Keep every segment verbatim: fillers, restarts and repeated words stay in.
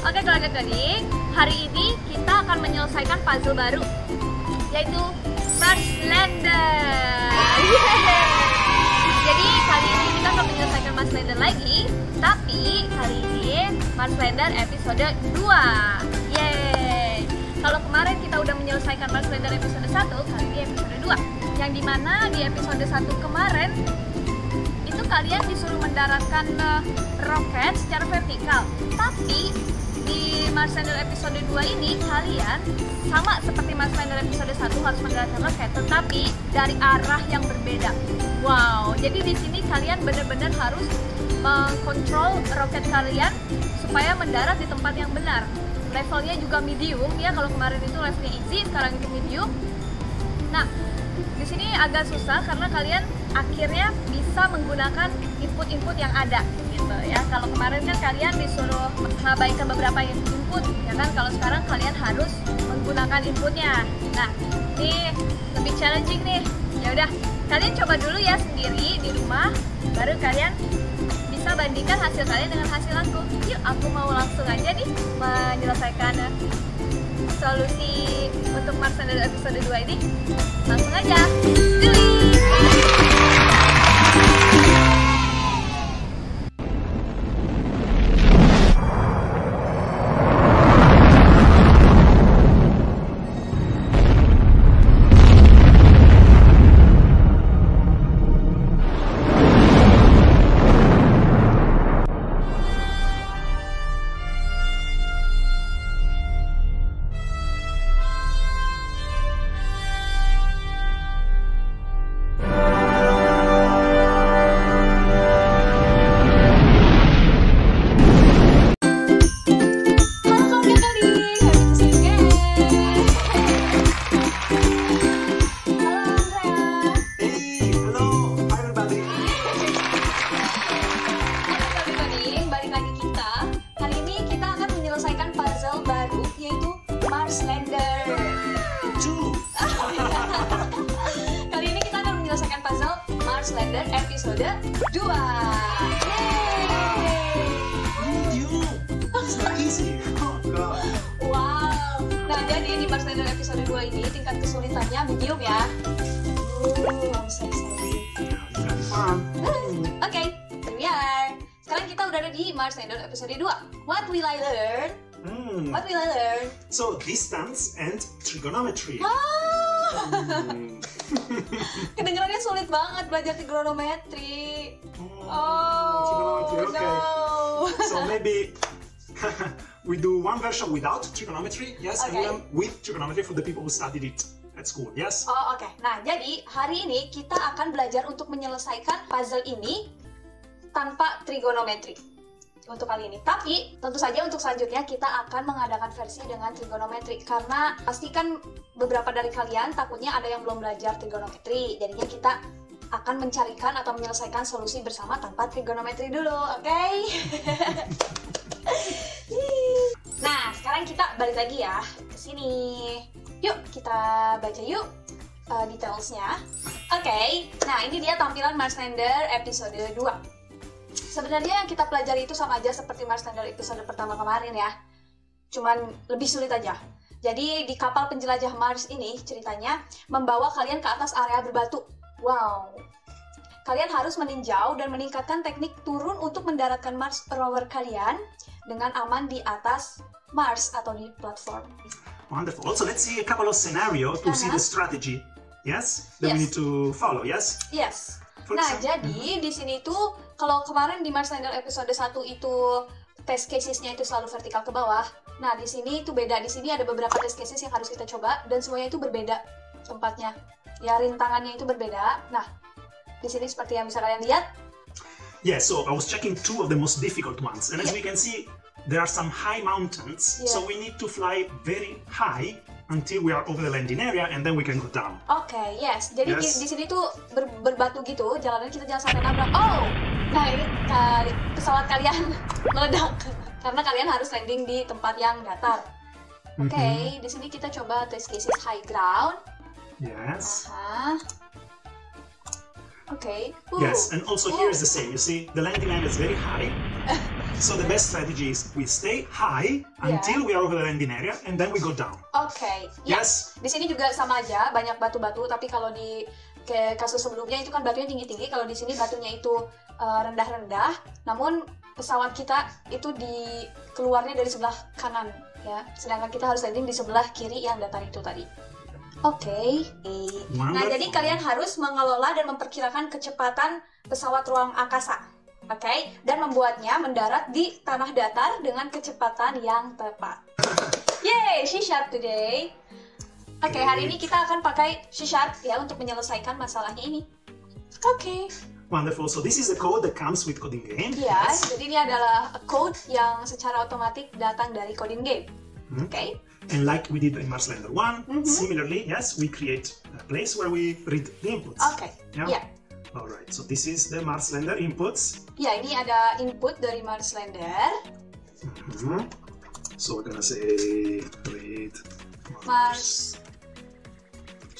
Oke keluarga-keluarga, hari ini kita akan menyelesaikan puzzle baru, yaitu Mars Lander. Yeah. Jadi kali ini kita akan menyelesaikan Mars Lander lagi, tapi kali ini Mars Lander episode dua. Yeay. Kalau kemarin kita udah menyelesaikan Mars Lander episode satu, kali ini episode dua. Yang dimana di episode satu kemarin itu kalian disuruh mendaratkan uh, roket secara vertikal, tapi di Mars Lander episode dua ini kalian sama seperti Mars Lander episode satu harus mendaratkan roket, tetapi dari arah yang berbeda. Wow, jadi di sini kalian benar-benar harus mengkontrol roket kalian supaya mendarat di tempat yang benar. Levelnya juga medium ya, kalau kemarin itu levelnya easy, sekarang itu medium. Nah, di sini agak susah karena kalian akhirnya bisa menggunakan input-input yang ada gitu ya. Kalau kemarin kan kalian disuruh mengabaikan beberapa input ya kan, kalau sekarang kalian harus menggunakan inputnya. Nah, ini lebih challenging nih. Ya udah, kalian coba dulu ya sendiri di rumah, baru kalian bisa bandingkan hasil kalian dengan hasil aku. Yuk, aku mau langsung aja nih menyelesaikan solusi untuk Mars Lander episode dua ini. Langsung aja, dulu. Mars Lander episode dua. What will I learn? Hmm. What will I learn? So distance and trigonometry. Ah. Hmm. Kedengarannya sulit banget belajar trigonometry. Oh, oh trigonometry. Okay. No. So maybe we do one version without trigonometry, yes, okay. And one with trigonometry for the people who studied it at school, yes. Oh, oke. Okay. Nah, jadi hari ini kita akan belajar untuk menyelesaikan puzzle ini tanpa trigonometry. Untuk kali ini, tapi tentu saja untuk selanjutnya kita akan mengadakan versi dengan trigonometri, karena pastikan beberapa dari kalian takutnya ada yang belum belajar trigonometri, jadinya kita akan mencarikan atau menyelesaikan solusi bersama tanpa trigonometri dulu, oke? Okay? Nah, sekarang kita balik lagi ya ke sini. Yuk kita baca yuk uh, detailsnya. Oke, okay. Nah ini dia tampilan Mars Lander episode dua. Sebenarnya yang kita pelajari itu sama aja seperti Mars Lander episode pertama kemarin ya, cuman lebih sulit aja. Jadi di kapal penjelajah Mars ini ceritanya membawa kalian ke atas area berbatu. Wow. Kalian harus meninjau dan meningkatkan teknik turun untuk mendaratkan Mars rover kalian dengan aman di atas Mars atau di platform. Wonderful. Also let's see a couple of scenario to uh-huh. see the strategy. Yes? That yes. we need to follow, yes? Yes. Nah, jadi di sini itu kalau kemarin di Mars Lander episode satu itu test casesnya itu selalu vertikal ke bawah. Nah, di sini itu beda. Di sini ada beberapa test cases yang harus kita coba dan semuanya itu berbeda tempatnya. Ya, rintangannya itu berbeda. Nah, di sini seperti yang bisa kalian lihat. Yeah, so I was checking two of the most difficult ones. And as yeah. we can see, there are some high mountains. Yeah. So we need to fly very high until we are over the landing area, and then we can go down. Oke, okay, yes. Jadi yes. di sini tuh ber, berbatu gitu, jalannya kita jangan sampai nabrak. Oh, nah ini uh, pesawat kalian meledak karena kalian harus landing di tempat yang datar. Oke, okay, mm -hmm. di sini kita coba test cases high ground. Yes. Aha. Oke. Okay. Yes, and also uh. here is the same. You see, the landing area is very high. So the best strategy is we stay high until yeah. we are over the landing area and then we go down. Oke. Okay. Yes. Ya, di sini juga sama aja, banyak batu-batu, tapi kalau di kayak kasus sebelumnya itu kan batunya tinggi-tinggi, kalau di sini batunya itu rendah-rendah. Uh, namun pesawat kita itu di keluarnya dari sebelah kanan ya. Sedangkan kita harus landing di sebelah kiri yang datar itu tadi. Oke. Okay. Nah, jadi kalian harus mengelola dan memperkirakan kecepatan pesawat ruang angkasa. Oke, okay? Dan membuatnya mendarat di tanah datar dengan kecepatan yang tepat. Yeay, C# today. Oke, okay, hari ini kita akan pakai C# ya untuk menyelesaikan masalahnya ini. Oke. Okay. Wonderful. So this is the code that comes with coding game. Yes, yes. Jadi ini adalah code yang secara otomatis datang dari coding game. Mm-hmm. Oke. Okay. And like we did in Mars Lander one, mm-hmm. similarly, yes, we create a place where we read the inputs. Oke. Okay. Yeah. yeah. Alright. So this is the Mars Lander inputs. Ya, yeah, ini ada input dari Mars Lander. Mm-hmm. So we're gonna say read Mars. Mars.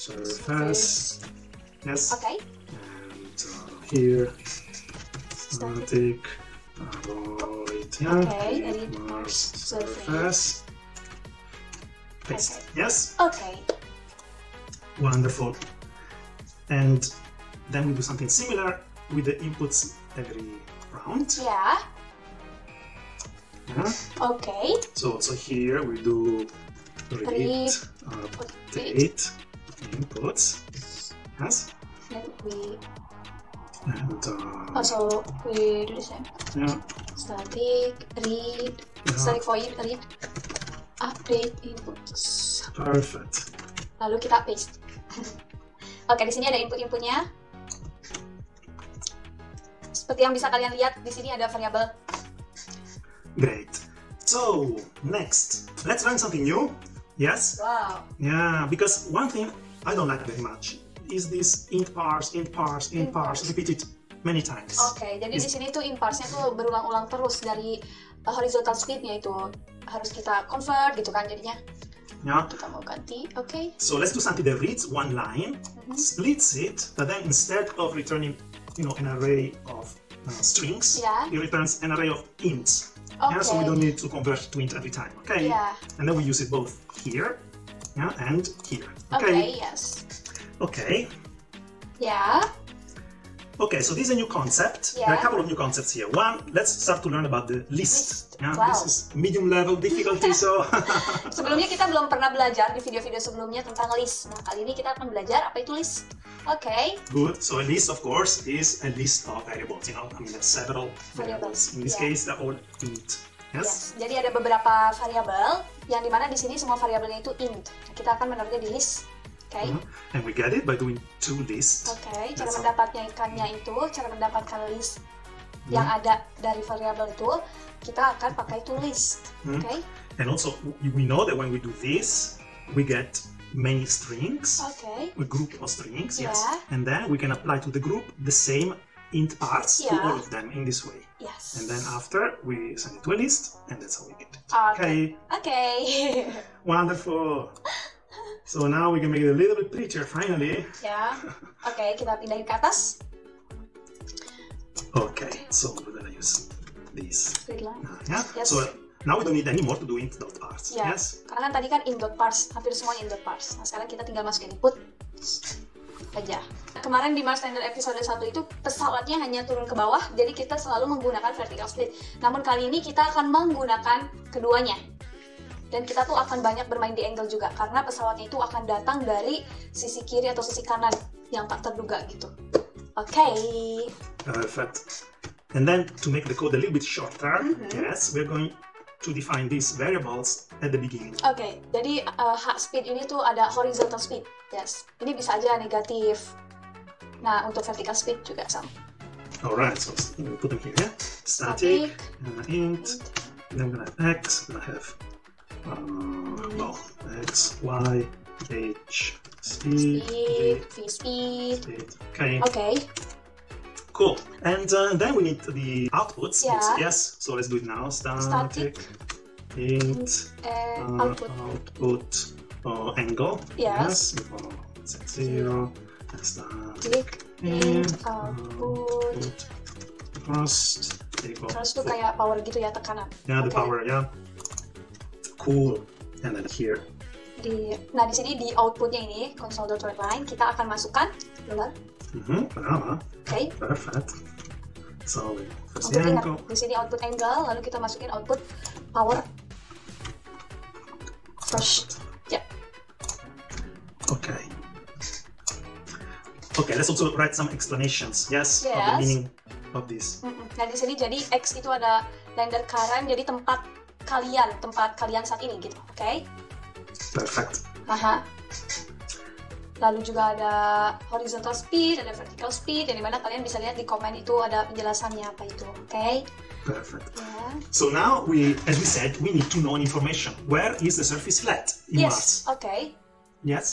Surface, yes. Okay. And uh, here, static, avoid, yeah. Okay. Mars surface. Paste. Okay. Yes. Okay. Wonderful. And then we do something similar with the inputs every round. Yeah. Yeah. Okay. So also here we do read, update. Inputs, yes. Then we and uh, also we do the same. Yeah. Static read. Yeah. Static void read. Update inputs. Perfect. Lalu kita paste. Oke, di sini ada input-inputnya. Seperti yang bisa kalian lihat di sini ada variabel. Great. So next, let's learn something new. Yes. Wow. Yeah, because one thing I don't like very much is this int parse, int parse, int parse, repeated many times. Oke, okay, jadi di sini tuh int parse-nya tuh berulang-ulang terus dari uh, horizontal speed-nya itu harus kita convert gitu kan jadinya. Yeah. Kita mau ganti, oke. Okay. So let's do something that reads one line, mm-hmm. splits it, but then instead of returning, you know, an array of uh, strings, yeah. it returns an array of ints. Okay. Yeah, so we don't need to convert to int every time, okay? Yeah. And then we use it both here, yeah, and here. Okay. Okay, yes. Okay. Yeah. Okay, so this is a new concept. Yeah. There are a couple of new concepts here. One, let's start to learn about the list. list. Yeah, wow. This is medium level difficulty, so... Sebelumnya kita belum pernah belajar di video-video sebelumnya tentang list. Nah, kali ini kita akan belajar apa itu list. Okay. Good. So a list, of course, is a list of variables, you know. I mean, there are several variables. In this yeah. case, they're all int. Yes? Yes. Jadi ada beberapa variabel yang dimana di sini semua variabelnya itu int. Kita akan menaruhnya di list. Okay. Mm-hmm. And we get it by doing two lists. Okay. Cara That's mendapatkannya itu, cara mendapatkan list mm-hmm. yang ada dari variabel itu, kita akan pakai two list. Mm-hmm. Okay. And also, we know that when we do this, we get many strings. Okay. A group of strings. Yeah. Yes. And then we can apply to the group the same int parts yeah. to all of them in this way. Yes. And then after we send it to a list, and that's how we get it. Okay. Okay. Okay. Wonderful. So now we can make it a little bit prettier finally. Yeah. Okay. Kita pindahin ke atas. Okay. So we're gonna use this. Yeah. Yes. So now we don't need any more to do int.parse. Yeah. Yes. Karena kan tadi kan int.parse, hampir semuanya int.parse. Nah sekarang kita tinggal masukin input aja. Kemarin di Mars Lander episode satu itu pesawatnya hanya turun ke bawah, jadi kita selalu menggunakan vertical split. Namun kali ini kita akan menggunakan keduanya. Dan kita tuh akan banyak bermain di angle juga, karena pesawatnya itu akan datang dari sisi kiri atau sisi kanan yang tak terduga gitu. Oke. Okay. Perfect. And then to make the code a little bit shorter, mm-hmm. yes, we're going to define these variables at the beginning. Oke, okay, jadi uh, speed ini tuh ada horizontal speed, yes. Ini bisa aja negatif. Nah, untuk vertical speed juga sama. Alright, so we'll put them here, yeah. Static, Static and int, int. Then we're gonna have x, we're gonna have um, no, x, y, h, speed, speed, v, speed. speed. Okay. Okay. Cool. And uh, then we need the outputs. Yeah. Yes. So let's do it now. Static, Static. int, uh, uh, output, output uh, angle. Yes. yes. Set zero. Static, int, output, first, Terus tuh kayak power gitu ya, tekanan. Yeah, the okay. power, yeah. Cool. And then here. Di, nah di sini di outputnya ini console dot readline kita akan masukkan dollar. Mm-hmm, pertama. Oke. Okay. Perfect. Solid. Output angle. Di sini output angle, lalu kita masukin output power. First. Yeah. Okay. Okay, let's also write some explanations. Yes. Yes. Of the meaning of this. Mm-hmm. Nah di sini jadi X itu ada lander current, jadi tempat kalian, tempat kalian saat ini gitu. Oke. Okay? Perfect. Aha. Lalu juga ada horizontal speed, ada vertical speed, yang dimana kalian bisa lihat di komen itu ada penjelasannya apa itu, okay? Perfect. Yeah. So now we, as we said, we need to know information. Where is the surface flat in yes. Mars? Yes. Okay. Yes.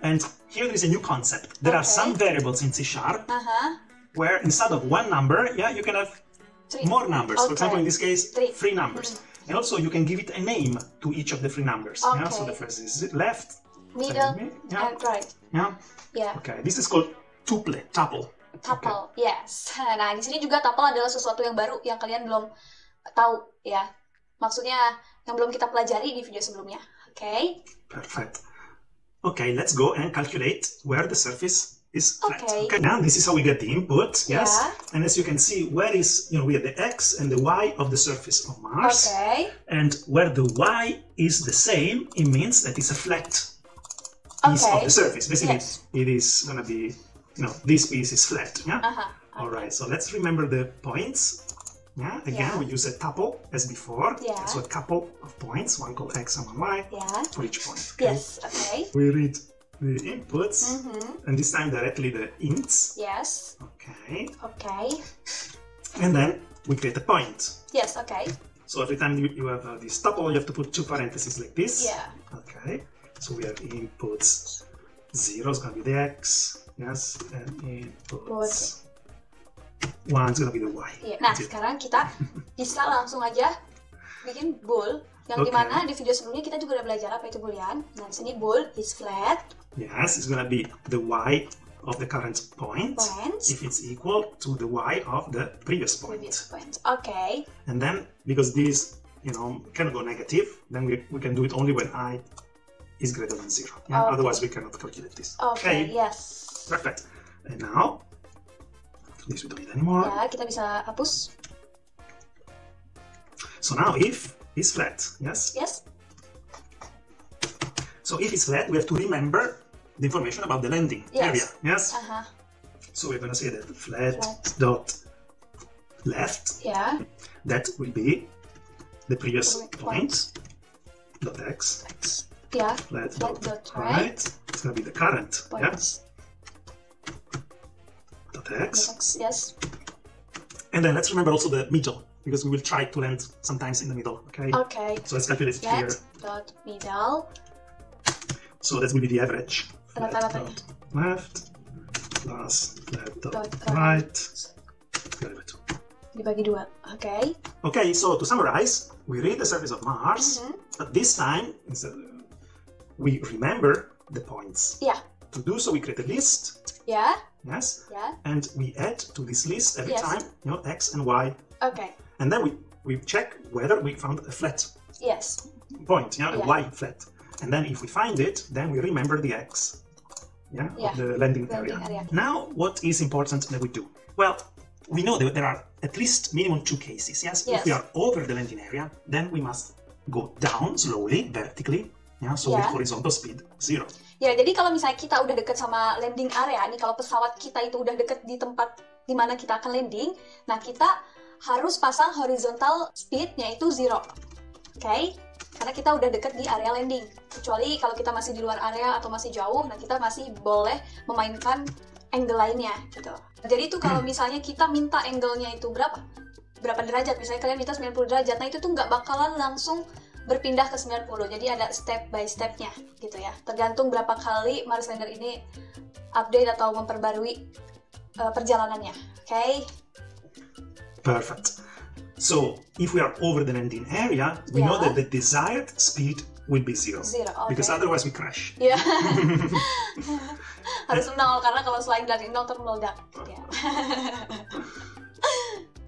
And here there is a new concept. There okay. are some variables in C sharp uh-huh. where instead of one number, yeah, you can have three. more numbers. Okay. For example, in this case, three, three numbers. Mm. And also you can give it a name to each of the three numbers. Okay. Yeah? So the first is left, middle, me, yeah. and right. Yeah. Yeah. Okay. This is called tuple, tuple. Tuple, okay. yes. Nah, di sini juga tuple adalah sesuatu yang baru yang kalian belum tahu, ya. Maksudnya yang belum kita pelajari di video sebelumnya. Oke. Okay. Perfect. Okay, let's go and calculate where the surface is flat. Okay. Okay. Now this is how we get the input. Yes. Yeah. And as you can see, where is, you know, we have the x and the y of the surface of Mars. Okay. And where the y is the same, it means that it's a flat piece okay. of the surface. Basically, yes. it is gonna be, you know, this piece is flat. Yeah. Uh-huh. okay. All right. So let's remember the points. Yeah. Again, yeah. we use a tuple as before. Yeah. So a couple of points, one called x and one y yeah. for each point. Okay? Yes. Okay. We read the inputs, mm-hmm. and this time directly the ints. Yes. Okay. Okay. And then we create a point. Yes. Okay. So every time you, you have uh, this tuple, you have to put two parentheses like this. Yeah. Okay. So we have inputs. Zero is gonna be the x. Yes. And inputs. One is gonna be the y. Yeah. Nah, zero. Sekarang kita bisa langsung aja bikin bool. Yang okay. dimana di video sebelumnya kita juga udah belajar apa itu boolean. Nah, di sini bool is flat. Yes, it's gonna be the y of the current point Points. if it's equal to the y of the previous point. Previous point. Okay. And then because these, you know, can go negative, then we we can do it only when i is greater than zero. Yeah? Okay. Otherwise, we cannot calculate this. Okay, okay. Yes. Perfect. And now this we don't need anymore. Yeah, kita bisa hapus. So now if is flat, yes? Yes. So if it's flat, we have to remember the information about the landing yes. area, yes? Uh-huh. So we're gonna say that flat, flat dot left, yeah. that will be the previous point, point, dot x, x. Yeah. flat dot, dot right. right, it's gonna be the current, point. yes? Dot x. dot x, yes. And then let's remember also the middle, because we will try to land sometimes in the middle, okay? Okay. So let's calculate flat here. Dot middle. So that will be the average. Flat dot dot left plus flat dot, dot right. Dibagi dua, okay? Okay, so to summarize, we read the surface of Mars, mm-hmm. but this time instead, we remember the points. Yeah. To do so, we create a list. Yeah. Yes. Yeah. And we add to this list every yes. time, you know, x and y. Okay. And then we, we check whether we found a flat yes. point, you know, yeah. a y flat. And then if we find it, then we remember the x, yeah, yeah. of the landing, landing area. area. Now, what is important that we do? Well, we know that there are at least minimum two cases, yes? yes? If we are over the landing area, then we must go down slowly, vertically, yeah? so yeah. with horizontal speed, zero. Ya, yeah, jadi kalau misalnya kita udah deket sama landing area, nih kalau pesawat kita itu udah deket di tempat di mana kita akan landing, nah kita harus pasang horizontal speed yaitu zero, oke? Okay? Karena kita udah deket di area landing. Kecuali kalau kita masih di luar area atau masih jauh, nah kita masih boleh memainkan angle lainnya, gitu. Jadi tuh kalau misalnya kita minta angle-nya itu berapa, berapa derajat, misalnya kalian minta sembilan puluh derajat, nah itu tuh nggak bakalan langsung berpindah ke sembilan puluh, jadi ada step by step-nya, gitu ya. Tergantung berapa kali Mars Lander ini update atau memperbarui uh, perjalanannya, oke? Okay? Perfect. So, if we are over the landing area, we yeah. know that the desired speed will be zero. Zero, okay. Because otherwise we crash. Yeah. Harus nol, karena kalau selain dari nol, terus meledak.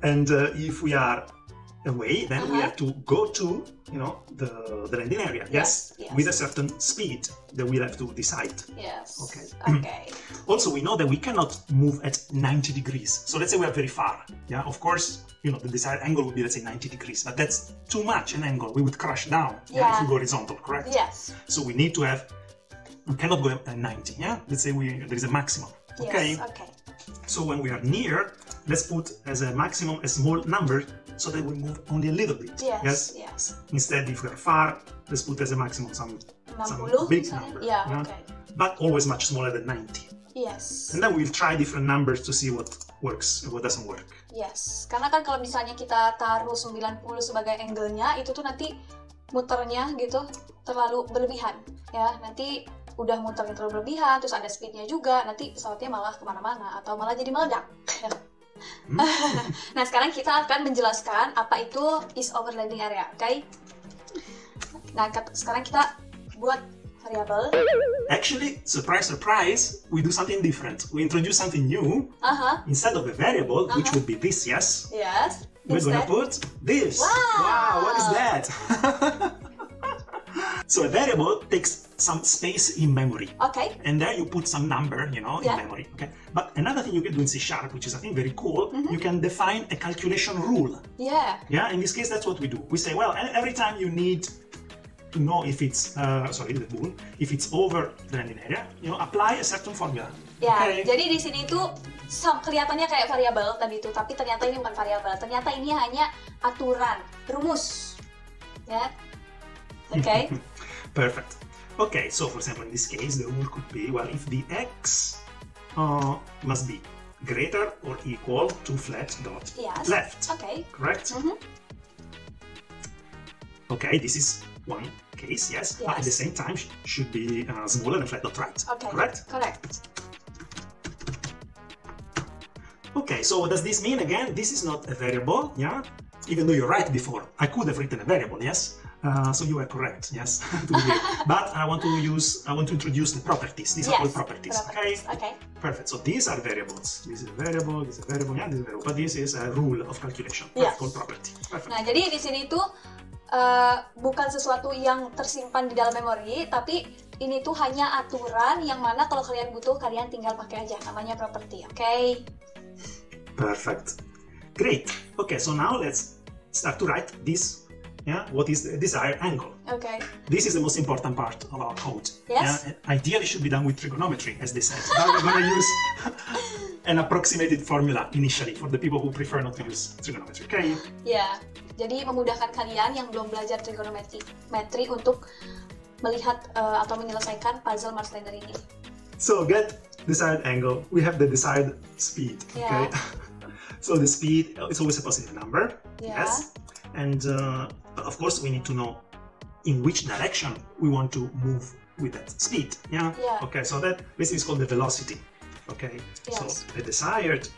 And uh, if we are away, then uh-huh. we have to go to, you know, the, the landing area. Yes? Yes, yes, with a certain speed that we'll have to decide. Yes. Okay. Okay. Also, we know that we cannot move at ninety degrees. So let's say we are very far. Yeah. Of course, you know, the desired angle would be, let's say, ninety degrees, but that's too much an angle. We would crash down yeah. if we go horizontal. Correct. Yes. So we need to have. We cannot go at ninety. Yeah. Let's say we there is a maximum. Yes. Okay. Okay. So when we are near, let's put as a maximum a small number so that we move only a little bit. Yes, yes. yes. Instead, if we are far, let's put as a maximum some, some big number. Yeah, yeah, okay. But always much smaller than ninety. Yes. And then we'll try different numbers to see what works and what doesn't work. Yes, karena kan kalau misalnya kita taruh sembilan puluh sebagai angle-nya, itu tuh nanti muternya gitu terlalu berlebihan. Ya, nanti udah muternya terlalu berlebihan, terus ada speed-nya juga, nanti pesawatnya malah kemana-mana atau malah jadi meledak. Nah, sekarang kita akan menjelaskan apa itu is over landing area, oke? Okay? Nah, sekarang kita buat variable. Actually, surprise, surprise, we do something different. We introduce something new. Uh-huh. Instead of a variable, uh-huh. which would be this, yes? Yes. We're instead? Gonna put this. Wow. Wow, what is that? So a variable takes some space in memory. Okay. And there you put some number, you know, yeah. in memory. Okay. But another thing you can do in C sharp, which is I think very cool, mm-hmm. you can define a calculation rule. Yeah. Yeah. In this case, that's what we do. We say, well, every time you need to know if it's uh, sorry, the moon, if it's over the landing area, you know, apply a certain formula. Yeah. Okay. Jadi di sini itu kelihatannya kayak variabel tadi itu, tapi ternyata ini bukan variabel. Ternyata ini hanya aturan, rumus. Ya. Yeah. Okay. Perfect. Okay, so for example, in this case, the rule could be, well, if the x uh, must be greater or equal to flat dot yes. left. Okay. Correct? Mm-hmm. Okay, this is one case, yes. yes. But at the same time, sh should be uh, smaller than flat dot right. Okay. Correct? Correct. Okay, so what does this mean? Again, this is not a variable, yeah? Even though you're right before, I could have written a variable, yes? Uh, so you are correct, yes. But I want to use, I want to introduce the properties. These yes, are all properties. properties. Okay. Okay. Perfect. So these are variables. This is a variable. This is a variable. Yeah, this is a variable. But this is a rule of calculation. Yes. That's called property. Perfect. Nah, jadi di sini itu uh, bukan sesuatu yang tersimpan di dalam memori, tapi ini tuh hanya aturan yang mana kalau kalian butuh kalian tinggal pakai aja. Namanya property. Oke. Okay? Perfect. Great. Okay. So now let's start to write this. Yeah, what is the desired angle? Okay. This is the most important part of our code. Yes. Yeah? Ideally, it should be done with trigonometry, as they said. But we're going to use an approximated formula initially for the people who prefer not to use trigonometry. Okay. Yeah. Jadi memudahkan kalian yang belum belajar trigonometri, metri untuk melihat uh, atau menyelesaikan puzzle Mars Lander ini. So get desired angle. We have the desired speed. Okay. Yeah. So the speed is always a positive number. Yeah. Yes. And uh, of course, we need to know in which direction we want to move with that speed. Yeah. yeah. Okay. So that basically is called the velocity. Okay. Yes. So the desired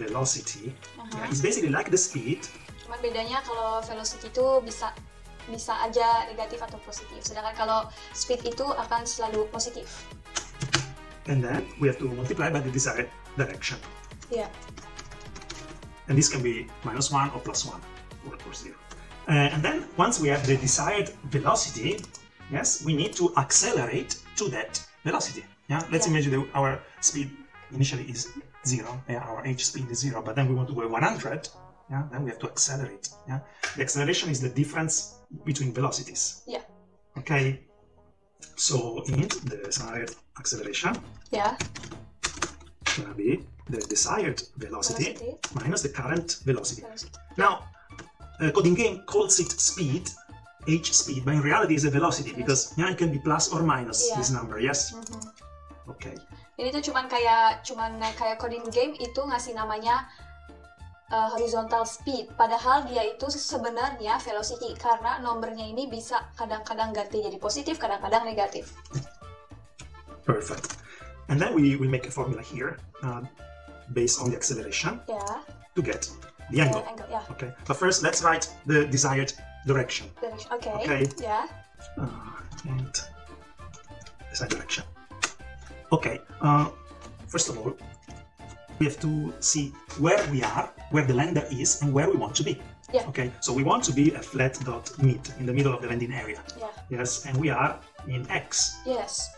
velocity uh-huh. yeah, is basically like the speed. Cuman bedanya kalau velocity itu bisa bisa aja negatif atau positif. Sedangkan kalau speed itu akan selalu positif. And then we have to multiply by the desired direction. Yeah. And this can be minus one or plus one. Or of course zero. Uh, and then once we have the desired velocity, yes, we need to accelerate to that velocity. Yeah, let's yeah. imagine that our speed initially is zero. Yeah, our h speed is zero, but then we want to go one hundred. Yeah, then we have to accelerate. Yeah, the acceleration is the difference between velocities. Yeah. Okay. So int the desired acceleration. Yeah. Gonna be the desired velocity, velocity minus the current velocity. velocity. Now. Uh, coding game calls it speed, h speed, but in reality it's a velocity yes. because yeah, it can be plus or minus yeah. this number, yes? Mm-hmm. Okay. Ini tuh cuman kayak cuman kayak coding game itu ngasih namanya uh, horizontal speed, padahal dia itu sebenarnya velocity karena nomornya ini bisa kadang-kadang ganti jadi positif, kadang-kadang negatif. Perfect. And then we we make a formula here uh, based on the acceleration yeah. to get. The angle. Yeah, angle yeah. Okay. But first, let's write the desired direction. Direction. Okay. Okay. Yeah. Uh, and desired direction. Okay. Uh, first of all, we have to see where we are, where the lander is, and where we want to be. Yeah. Okay, so we want to be at flat dot mid, in the middle of the landing area. Yeah. Yes, and we are in X. Yes.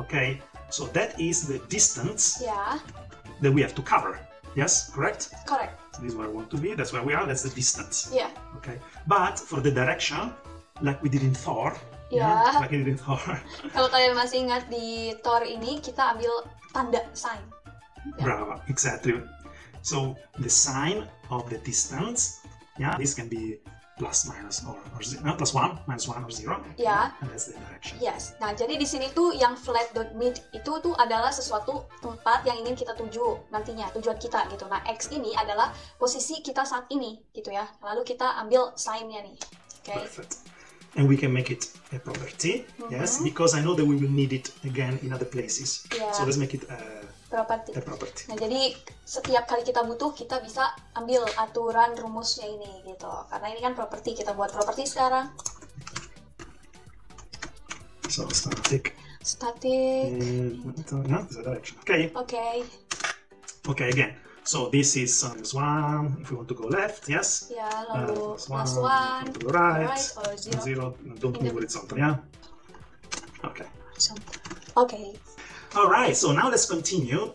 Okay, so that is the distance yeah. that we have to cover. Yes, correct? Correct. So this is where we want to be, that's where we are, that's the distance. Yeah. Okay, but for the direction, like we did in Thor, yeah. yeah like we did in Thor. Kalau kalian masih ingat di Thor ini, kita ambil tanda sign. Yeah. Bravo, exactly. So the sign of the distance, yeah, this can be plus, minus, or, or no, plus one, minus one, or zero. Yeah. And that's the direction. Yes. Nah, jadi di sini tuh yang flat dot mid itu tuh adalah sesuatu tempat yang ingin kita tuju nantinya, tujuan kita gitu. Nah, X ini adalah posisi kita saat ini gitu ya. Lalu kita ambil sign-nya nih. Okay. Perfect. And we can make it a property, mm-hmm. yes, because I know that we will need it again in other places. Yeah. So let's make it a property. A property. Nah, jadi setiap kali kita butuh, kita bisa ambil aturan rumusnya ini, gitu. Karena ini kan property, kita buat property sekarang. So static. Static. Uh, no, it's a direction. Okay. Okay. Okay, again. So this is minus one, if we want to go left, yes? Yeah, lalu uh, plus one, plus one right, right, or zero. zero. Don't move horizontal, yeah? Okay. Horizontal. Okay. All right, so now let's continue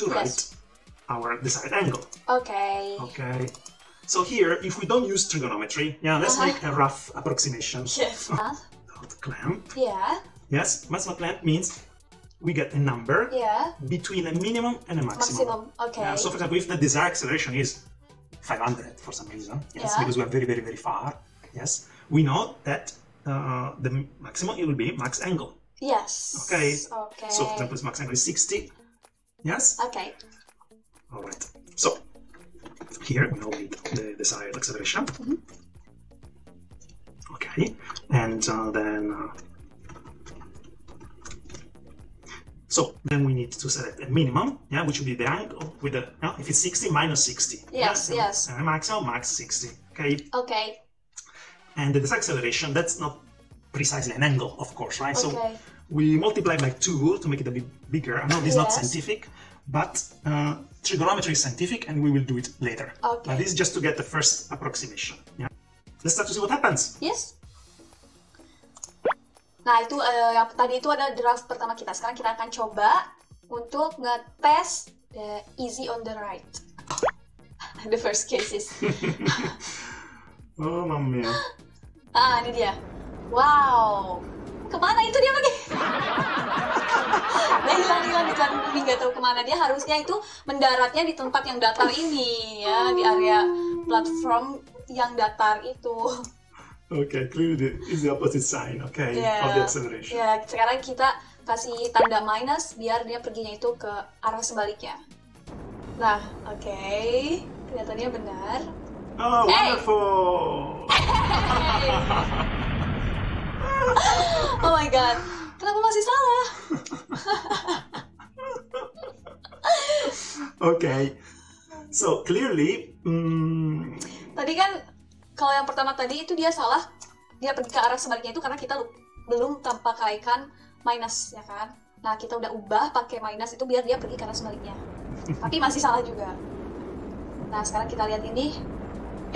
to write yes. our desired angle. Okay. Okay. So here, if we don't use trigonometry, yeah, let's uh-huh. make a rough approximation. Yes. Dot clamp. Yeah. Yes, mass clamp means we get a number yeah. between a minimum and a maximum. maximum. Okay. Yeah, so for example, if the desired acceleration is five hundred for some reason, yes, yeah. because we are very, very, very far, yes, we know that uh, the maximum it will be max angle. Yes. Okay. Okay. So for example, it's max angle is sixty. Yes. Okay. All right. So here we know the desired acceleration. Mm-hmm. Okay, and uh, then. Uh, So then we need to select a minimum, yeah, which would be the angle with the no, if it's sixty minus sixty. Yes, yes. yes. And a maximum max sixty. Okay. Okay. And the acceleration, that's not precisely an angle, of course, right? Okay. So we multiply by two to make it a bit bigger. I know this is yes. not scientific, but uh, trigonometry is scientific, and we will do it later. Okay. But this is just to get the first approximation. Yeah. Let's start to see what happens. Yes. Nah, itu uh, yang tadi itu adalah draft pertama kita. Sekarang kita akan coba untuk ngetes the easy on the right. The first cases. Oh, mami. Ah, ini dia. Wow. Kemana itu dia lagi? Nah, hilang, hilang di dalam bumi, nggak tahu kemana. Dia harusnya itu mendaratnya di tempat yang datar ini, ya, di area platform yang datar itu. Okay, clearly it's the opposite sign, okay, yeah. of the acceleration. Yeah, sekarang kita kasih tanda minus biar dia perginya itu ke arah sebaliknya. Nah, oke, okay. kelihatannya benar. Oh, hey. Wonderful! Hey. Oh my god, kenapa masih salah? Okay, so clearly. Mm... Tadi kan. Kalau yang pertama tadi itu dia salah, dia pergi ke arah sebaliknya itu karena kita belum tanpa kaitkan minus, ya kan? Nah, kita udah ubah pakai minus itu biar dia pergi ke arah sebaliknya. Tapi masih salah juga. Nah, sekarang kita lihat ini.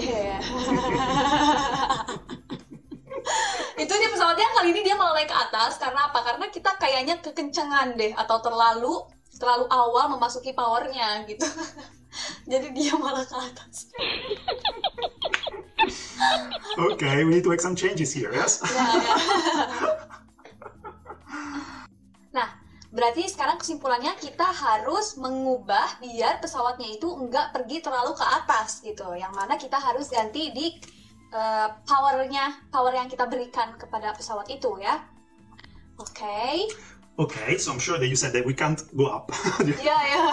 Yeah. Itu dia pesawatnya, kali ini dia malah naik ke atas. Karena apa? Karena kita kayaknya kekencangan deh, atau terlalu terlalu awal memasuki powernya gitu. Jadi dia malah ke atas. Okay, we need to make some changes here, yes? Nah, berarti sekarang kesimpulannya kita harus mengubah biar pesawatnya itu nggak pergi terlalu ke atas gitu. Yang mana kita harus ganti di uh, powernya, power yang kita berikan kepada pesawat itu ya. Oke. Okay. Okay, so I'm sure that you said that we can't go up. Yeah, yeah.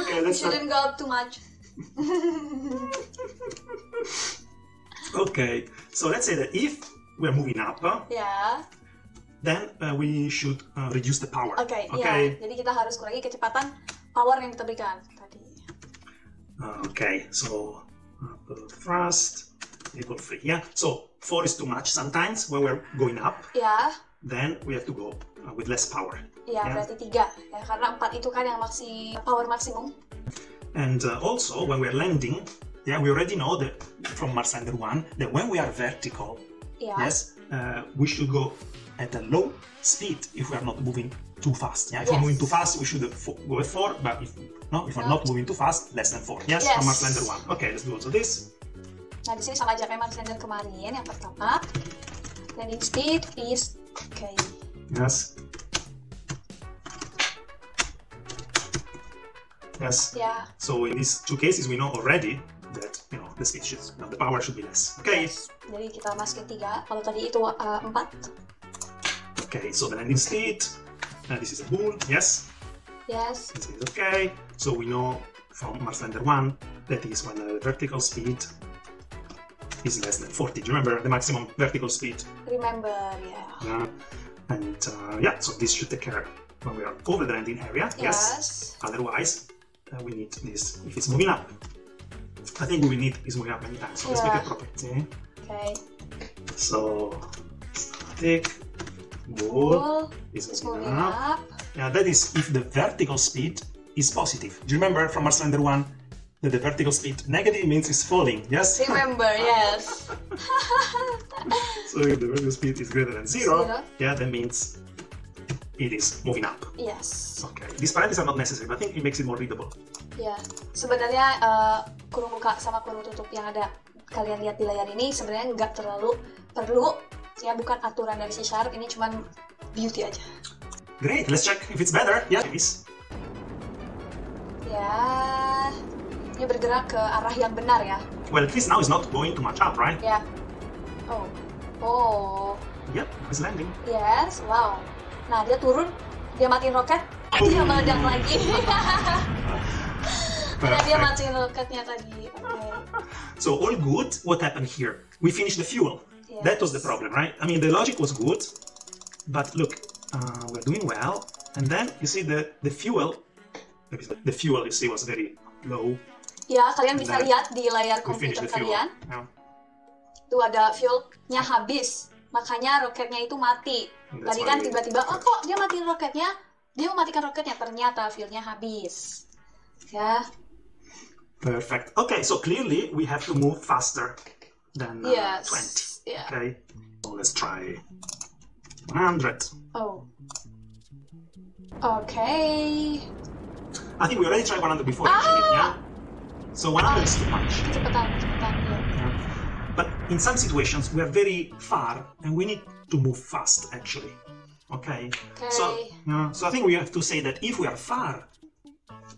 Okay, let's we shouldn't go up too much. Okay, so let's say that if we're moving up, yeah. then uh, we should uh, reduce the power. Okay, okay. Yeah. Jadi kita harus kurangi kecepatan power yang kita berikan tadi. Uh, okay, so uh, thrust equal three. Yeah. So four is too much sometimes when we're going up. Yeah. then we have to go uh, with less power. Ya, yeah? Berarti tiga, ya, karena empat itu kan yang maksi power maksimum. And uh, also when we are landing, yeah, we already know that from Mars Lander one that when we are vertical, yeah. yes, uh, we should go at a low speed if we are not moving too fast. Yeah, if yes. we're moving too fast, we should go at four. But if no, if no. we're not moving too fast, less than four. Yes, yes. From Mars Lander one. Okay, let's do also this. Nah, di sini sama aja kayak Mars Lander kemarin. Yang pertama, landing speed is okay. Yes. Yes. Yeah. So in these two cases, we know already that you know the speed should, you know, the power should be less. Okay. Yes. Jadi kita masukin tiga. Kalau tadi itu uh, empat. Okay. So the landing speed. Uh, this is a bool. Yes. Yes. This is okay. So we know from Mars Lander one that is when the vertical speed is less than forty. Do you remember the maximum vertical speed? Remember. Yeah. Yeah. And uh, yeah. So this should take care when we are over the landing area. Yes. yes. Otherwise. Uh, we need this if it's moving up. I think we will need this moving up many times, so yeah. let's make a property. Okay. So, static wall is it's moving, moving up. up. Yeah, that is if the vertical speed is positive. Do you remember from Mars Lander one that the vertical speed negative means it's falling? Yes? Remember, yes. So, if the vertical speed is greater than zero, zero. yeah, that means it is moving up. Yes. Okay. These parentheses are not necessary, but I think it makes it more readable. Ya, yeah. Sebenarnya uh, kurung buka sama kurung tutup yang ada kalian lihat di layar ini sebenarnya nggak terlalu perlu. Ya, bukan aturan dari C sharp, ini cuma beauty aja. Great, let's check if it's better. Yeah, it is. Yeah. Ini bergerak ke arah yang benar ya. Well, at least now it's not going too much up, right? Yeah. Oh. Oh. Yep, it's landing. Yes, wow. Nah, dia turun, dia matiin roket, oh. dia meledak lagi. Karena dia matiin roketnya tadi. Okay. So all good. What happened here? We finished the fuel. Yes. That was the problem, right? I mean, the logic was good, but look, uh, we're doing well. And then you see the the fuel. The fuel you see was very low. Ya, kalian bisa lihat di layar komputer kalian. Itu yeah. ada fuelnya habis. Makanya roketnya itu mati. Tadi kan tiba-tiba, oh kok dia matiin roketnya? Dia mematikan roketnya, ternyata fuelnya habis. Ya. Yeah. Perfect. Okay, so clearly we have to move faster than uh, yes. twenty. Yeah. Okay. So let's try one hundred. Oh. Okay. I think we already tried one hundred before. Ah! Actually, yeah? So one hundred is too much. Cepetan, cepetan. Yeah. But in some situations we are very far and we need to move fast actually. Okay? Okay. So, uh, so I think we have to say that if we are far,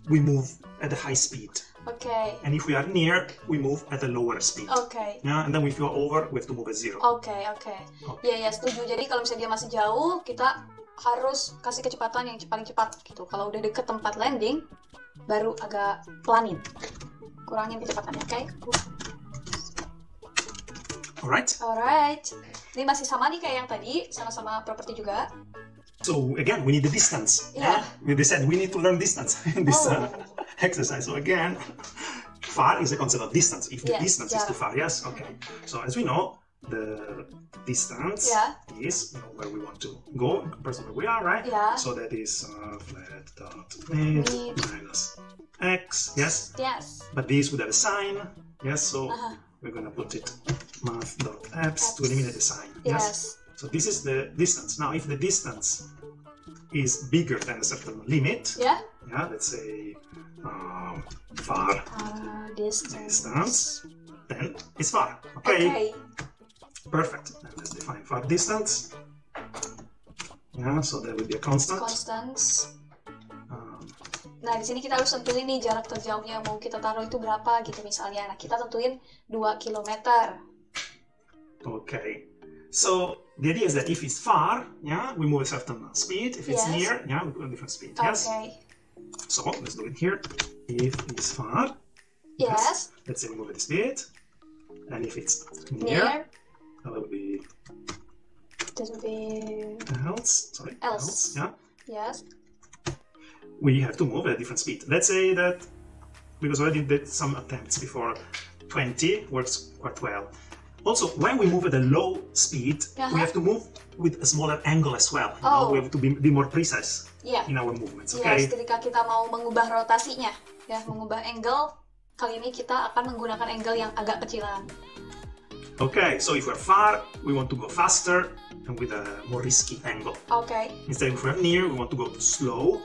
we move at a high speed. Okay. And if we are near, we move at a lower speed. Okay. Yeah, and then if we are over, we have to move at zero. Okay, okay. okay. Ya, ya, setuju. Jadi kalau misalnya dia masih jauh, kita harus kasih kecepatan yang paling cepat gitu. Kalau udah deket tempat landing, baru agak pelanin. Kurangin kecepatannya, okay? Alright. Alright. Ini masih sama nih kayak yang tadi, sama-sama property juga. So again, we need the distance. Yeah. Eh? They said we need to learn distance in this oh. uh, exercise. So again, far is a concept of distance. If yes. the distance yeah. is too far, yes. Okay. Mm-hmm. So as we know, the distance yeah. is you know, where we want to go, versus where we are, right? Yeah. So that is uh, flat dot mid minus x. Yes. Yes. But this would have a sign. Yes. So. Uh-huh. We're gonna put it math.apps to eliminate the sign. Yes. yes. So this is the distance. Now, if the distance is bigger than a certain limit, yeah. Yeah. Let's say um, far uh, distance. distance. Then it's far. Okay. okay. Perfect. Then let's define far distance. Yeah. So there will be a constant. Constants. Nah, di sini kita harus tentuin nih jarak terjauhnya mau kita taruh itu berapa gitu misalnya. Nah, kita tentuin dua kilometer. Okay. So, the idea is that if it's far, yeah, we move a certain speed. If yes. it's near, yeah, we go a different speed. Okay. Yes. So, let's do it here. If it's far, yes. yes. let's say we move at this speed. And if it's near, near. that will be that will be else, sorry, else. else. Yeah. Yes. We have to move at a different speed. Let's say that, because I already did some attempts before, twenty works quite well. Also, when we move at a low speed, uh-huh. we have to move with a smaller angle as well. You oh. know, we have to be, be more precise yeah. in our movements. Okay? Yes, ketika kita mau mengubah rotasinya, ya, mengubah angle, kali ini kita akan menggunakan angle yang agak kecilan. Okay, so if we're far, we want to go faster and with a more risky angle. Okay. Instead, if we're near, we want to go slow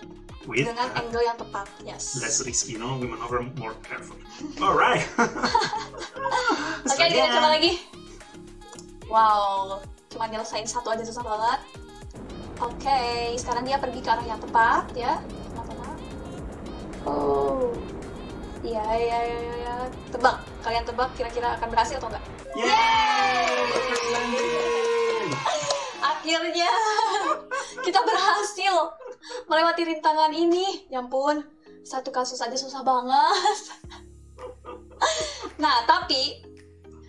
with Dengan uh, angle yang tepat, yes. less risky, you know, we maneuver more carefully. Alright. Oke, okay, kita coba lagi. Wow, cuma nyelesain satu aja susah banget. Oke, okay, sekarang dia pergi ke arah yang tepat, ya. Tepat-tepat. Oh. Iya, iya, iya, iya. Tebak, kalian tebak kira-kira akan berhasil atau enggak? Yeay! Akhirnya kita berhasil melewati rintangan ini. Ya ampun, satu kasus aja susah banget. Nah, tapi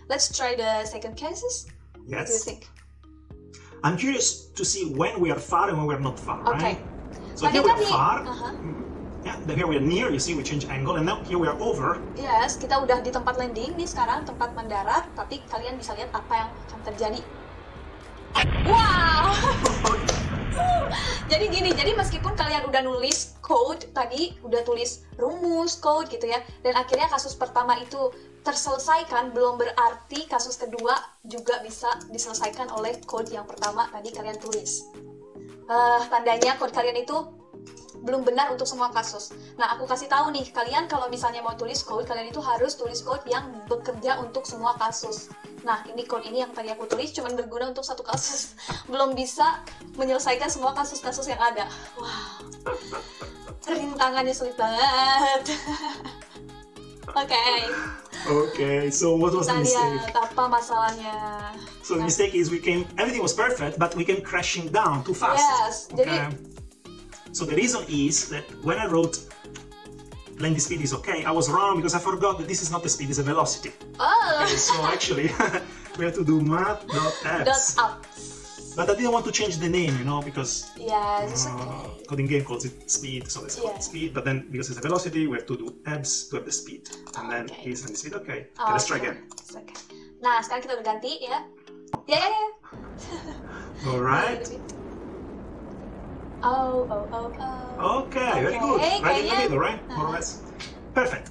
let's try the second cases. Yes. What do you think? I'm curious to see when we are far and when we are not far, okay. right? So tadi here we are far. Uh-huh. Yeah, then here we are near, you see, we change angle, and now here we are over. Yes, kita udah di tempat landing, nih sekarang tempat mendarat, tapi kalian bisa lihat apa yang akan terjadi. Wow! Jadi gini, jadi meskipun kalian udah nulis code tadi, udah tulis rumus, code gitu ya, dan akhirnya kasus pertama itu terselesaikan, belum berarti kasus kedua juga bisa diselesaikan oleh code yang pertama tadi kalian tulis. Uh, tandanya code kalian itu belum benar untuk semua kasus. Nah, aku kasih tahu nih, kalian kalau misalnya mau tulis code, kalian itu harus tulis code yang bekerja untuk semua kasus. Nah, ini code ini yang tadi aku tulis cuma berguna untuk satu kasus. Belum bisa menyelesaikan semua kasus-kasus yang ada. Wow, rintangannya sulit banget. Oke. Okay. Okay, so what was the mistake? Apa masalahnya? So the mistake is we came, everything was perfect, but we came crashing down too fast. Yes, okay. Jadi so the reason is that when I wrote landing speed is okay, I was wrong because I forgot that this is not a speed, it's a velocity. Oh. Okay, so actually, we have to do math.apps. But I didn't want to change the name, you know, because yeah, it's uh, okay. Coding game calls it speed, so let's yeah. call it speed. But then because it's a velocity, we have to do apps to have the speed. And then okay. it's landing speed, okay. okay. Let's try again. It's okay. Nah, sekarang kita berganti, ya. Yeah, yeah, yeah. Alright. Oh, oh, oh, oh. Okay, okay, very good. Right okay, in the middle, right? More or less. Perfect.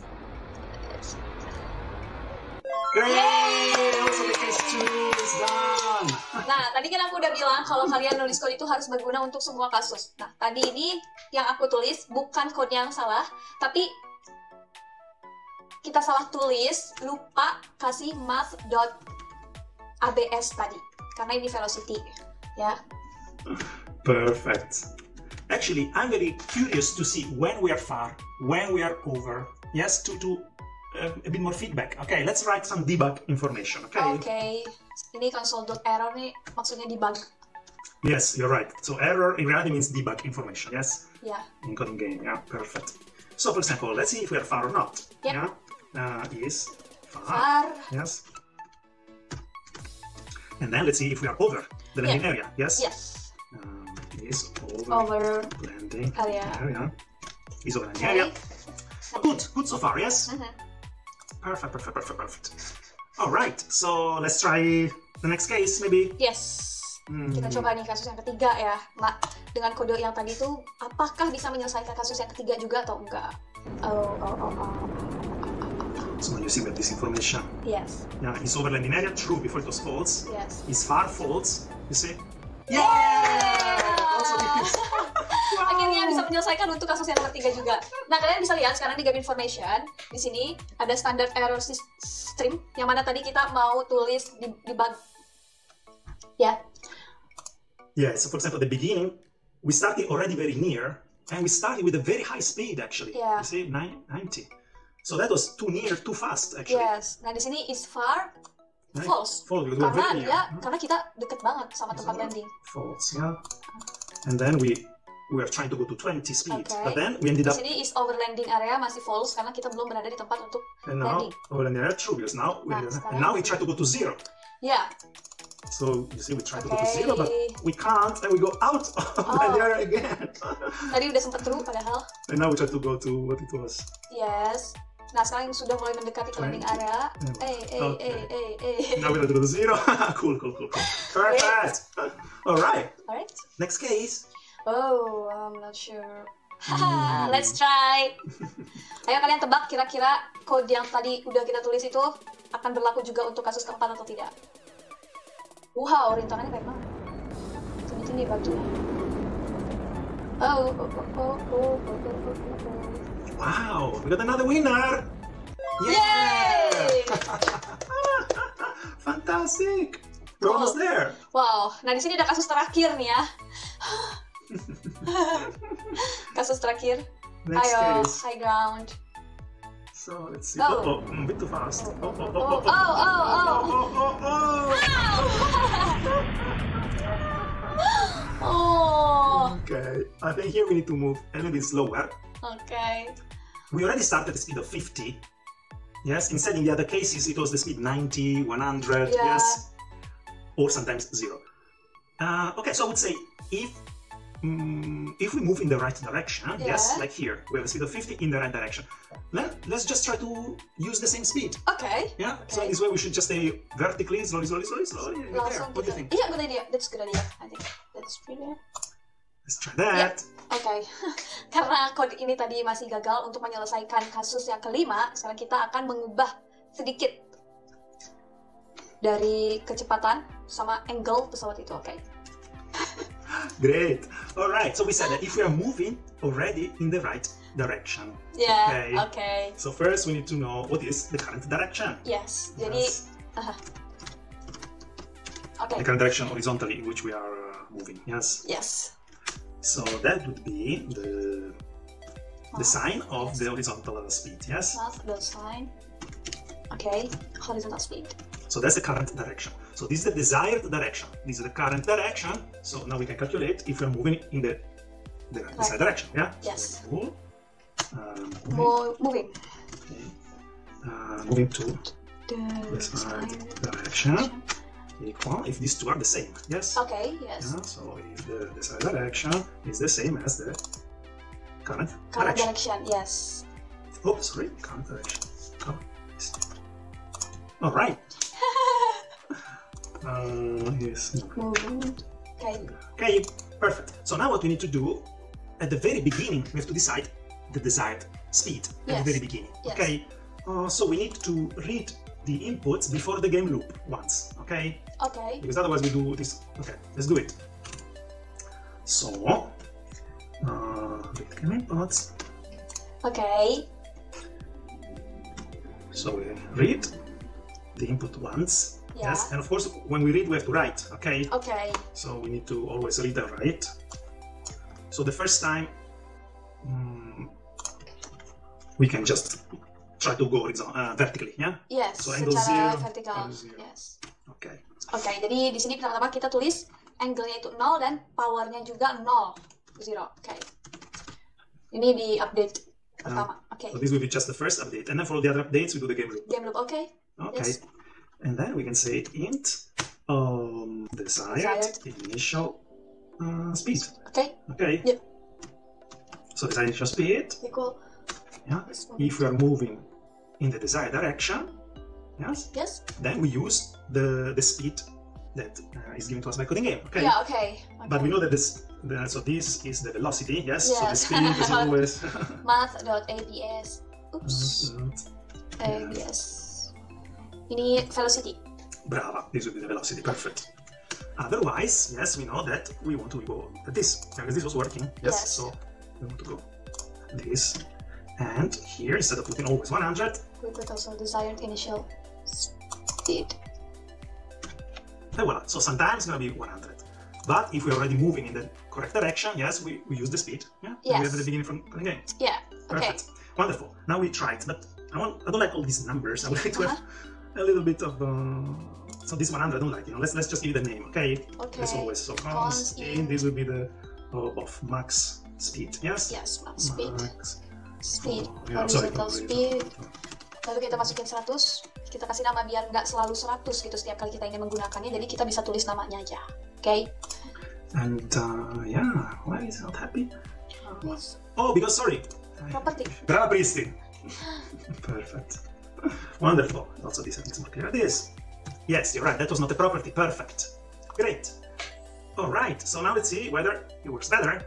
Great! Yay! Also the case two is done. Nah, tadi kan aku udah bilang kalau kalian nulis code itu harus berguna untuk semua kasus. Nah, tadi ini yang aku tulis bukan code yang salah, tapi kita salah tulis, lupa kasih math.abs tadi. Karena ini velocity, ya. Perfect. Actually, I'm very curious to see when we are far, when we are over. Yes, to do uh, a bit more feedback. Okay, let's write some debug information. Okay. Okay. Ini console.error nih maksudnya debug. Yes, you're right. So error in reality means debug information. Yes. Yeah. In coding game. Yeah. Perfect. So for example, let's see if we are far or not. Yep. Yeah. Uh, is far. Far. Yes. And then let's see if we are over the landing yeah. area. Yes. Yes. Um, is over, over landing area. area. Is over landing okay. area. Good, good so far, yes? Mm-hmm. Perfect, perfect, perfect, perfect. Alright, so let's try the next case, maybe? Yes. Hmm. Kita coba nih kasus yang ketiga ya, Mak. Dengan kode yang tadi itu, apakah bisa menyelesaikan kasus yang ketiga juga atau enggak? Oh, oh, oh, oh. So when you see that this information. Yes. Yeah, is over landing area, true, before it was false. Yes. Is far false, you see? Yeah. Yeah. Wow. Akhirnya bisa menyelesaikan untuk kasus yang ketiga juga. Nah, kalian bisa lihat sekarang di game information di sini ada standard error stream yang mana tadi kita mau tulis di debug. Ya. Yeah. Yeah. So for example, at the beginning we started already very near and we started with a very high speed actually. Yeah. You see, ninety. So that was too near, too fast actually. Yes. Nah, di sini is far. False. False. Karena dia, karena kita deket banget sama tempat landing. False, yeah. And then we we are trying to go to twenty speed, okay. but then we ended up. Di sini is over landing area masih false karena kita belum berada di tempat untuk and landing. Now, over landing area true because now nah, we and now we try to go to zero. Yeah. So you see we try okay. to go to zero but we can't and we go out of oh. landing area again. Tadi udah sempat true padahal. And now we try to go to what it was. Yes. Nah, sekarang sudah mulai mendekati landing area. Hey, hey, hey, hey, hey. Now we're gonna do the zero. Cool, cool, cool, cool. Perfect. All right. All right. Next case. Oh, I'm not sure. Haha, let's try. Ayo kalian tebak kira-kira kode yang tadi udah kita tulis itu akan berlaku juga untuk kasus keempat atau tidak. Wow, rintangannya kayak mana? Tinggi-tinggi batunya. Oh, oh, oh, oh, oh, oh, oh, oh. Wow, we got another winner! Yeah! Yay! Fantastic! We're almost there. Wow, nah di sini ada kasus terakhir nih ya. Kasus terakhir. Next Ayo, case. High ground. So let's see. Oh, oh, oh. A bit too fast. Oh, oh, oh, oh, oh, oh, oh, oh, oh, oh. Okay, I think here we need to move a little bit slower. Okay. We already started at the speed of fifty. Yes. Instead, in the other cases, it was the speed ninety, one hundred. Yeah. Yes. Or sometimes zero. Uh, okay. So I would say if. Mm, if we move in the right direction, yeah. Yes, like here, we have a speed of fifty in the right direction. Let, let's just try to use the same speed. Okay. Yeah, okay. So in this way we should just stay vertically, slowly, slowly, slowly, slowly. No, there. What do you think? Yeah, good idea. That's a good idea. I think that's brilliant. Let's try that. Yeah. Okay. Karena kode ini tadi masih gagal untuk menyelesaikan kasus yang kelima, sekarang kita akan mengubah sedikit dari kecepatan sama angle pesawat itu. Oke. Okay. Great. All right. So we said that if we are moving already in the right direction. Yeah. Okay. Okay. So first we need to know what is the current direction. Yes. yes. Jadi, uh-huh. Okay. The current direction horizontally in which we are moving. Yes. Yes. So that would be the the Mas, sign of yes. the horizontal speed. Yes. Mas, the sign. Okay. Horizontal speed. So that's the current direction. So this is the desired direction. This is the current direction. So now we can calculate if we're moving in the the right, desired direction. Yeah. Yes. So move, um, moving. More moving. Okay. Uh, moving to the desired direction. direction. Equal. If these two are the same. Yes. Okay. Yes. Yeah, so if the desired direction is the same as the current. Current direction. direction yes. Oh, sorry. Current direction. Oh, yes. All right. Uh, yes. Okay. Okay, perfect. So now what we need to do at the very beginning, we have to decide the desired speed yes. at the very beginning. Yes. Okay. Uh, so we need to read the inputs before the game loop once. Okay. Okay. Because otherwise we do this. Okay. Let's do it. So uh, read game inputs. Okay. So we read the input once. Yeah. Yes, and of course, when we read, we have to write, okay? Okay. So we need to always read and write. So the first time, um, we can just try to go uh, vertically, yeah? Yes, so angle secara zero, vertical. Angle zero. Yes. Okay. Okay, jadi di sini pertama-tama kita tulis angle-nya itu nol dan power-nya juga nol, zero, okay. Ini di update pertama, uh, okay. So this will be just the first update, and then for all the other updates, we do the game loop. Game loop, okay. Okay. Yes. And then we can say int um, desired, desired initial uh, speed. Okay. Okay. Yep. So desired initial speed equal. Yeah. If we are moving in the desired direction, yes. Yes. Then we use the the speed that uh, is given to us by coding game. Okay. Yeah. Okay. okay. But we know that this the, so this is the velocity. Yes. yes. So the speed is always. Math.abs. Oops. abs. Yes. Ini velocity. Brava, this would be the velocity, perfect. Otherwise, yes, we know that we want to go at this, because this was working, yes, yes. So we want to go this, and here, instead of putting always one hundred, we put also desired initial speed. And voila, so sometimes it's going to be one hundred, but if we're already moving in the correct direction, yes, we, we use the speed, yeah? Yes. We have the beginning from the game. Yeah, perfect. Okay. Wonderful, now we try it, but I, want, I don't like all these numbers, I would like to have... a little bit of uh, so this one hundred I don't like, you know, let's let's just give it a name, okay? Okay. As always, so const in this will be the uh, of max speed, yes? Yes, max speed. Max speed. Oh, yeah, horizontal sorry, speed. Lalu kita masukin seratus, kita kasih nama biar nggak selalu seratus gitu setiap kali kita ingin menggunakannya, jadi kita bisa tulis namanya aja, oke? Okay? And uh, yeah, why is it not happy? Uh, oh, because sorry. Property. Brava Pristin. Perfect. Wonderful. Also, this is more clear. It is. Yes, you're right. That was not a property. Perfect. Great. All right. So now let's see whether it works better.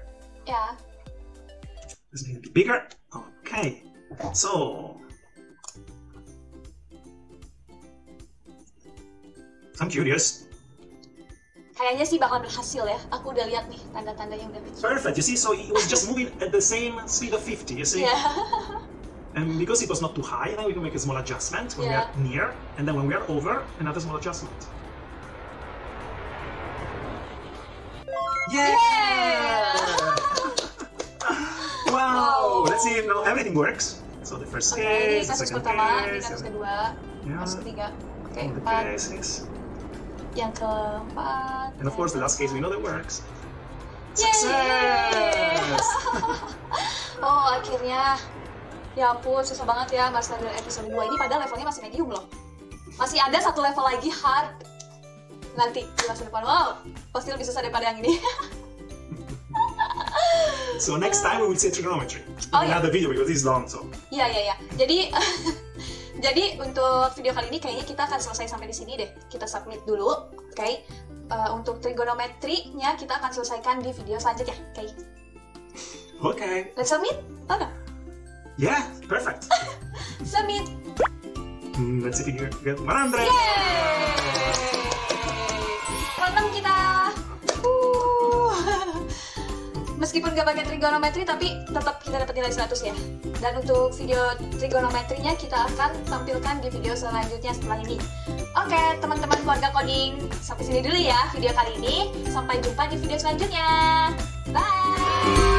Yeah. Let's make it a bit bigger. Okay. So I'm curious. Kayaknya sih bakal berhasil ya. Aku udah lihat nih tanda-tandanya udah kecil. Perfect. You see, so it was just moving at the same speed of fifty. You see. Yeah. And because it was not too high, then we can make a small adjustment when yeah. we are near, and then when we are over, another small adjustment. Yeah! yeah! wow. wow! Let's see if now everything works. So the first case, okay, the second pertama, case, kasus kedua, kasus ketiga. Okay, empat. Yang keempat. And of course, the last case we know that works. Success! oh, akhirnya. Ya ampun, susah banget ya Mars Lander episode dua ini, padahal levelnya masih medium loh. Masih ada satu level lagi hard. Nanti di masa depan, wow, pasti lebih susah daripada yang ini. So next time we will see trigonometry. Oh, yeah. Another video because this is long, so. Iya, iya, iya. Jadi, jadi untuk video kali ini kayaknya kita akan selesai sampai di sini deh. Kita submit dulu, oke? Okay? Uh, untuk trigonometrinya kita akan selesaikan di video selanjutnya, oke? Okay? Oke. Okay. Let's submit, tau gak? Yeah, perfect. Submit. Mm, let's see if you get one hundred. Yay! Menang kita. Uh. Meskipun gak pakai trigonometri, tapi tetap kita dapat nilai seratus ya. Dan untuk video trigonometrinya kita akan tampilkan di video selanjutnya setelah ini. Oke, okay, teman-teman keluarga coding, sampai sini dulu ya video kali ini. Sampai jumpa di video selanjutnya. Bye.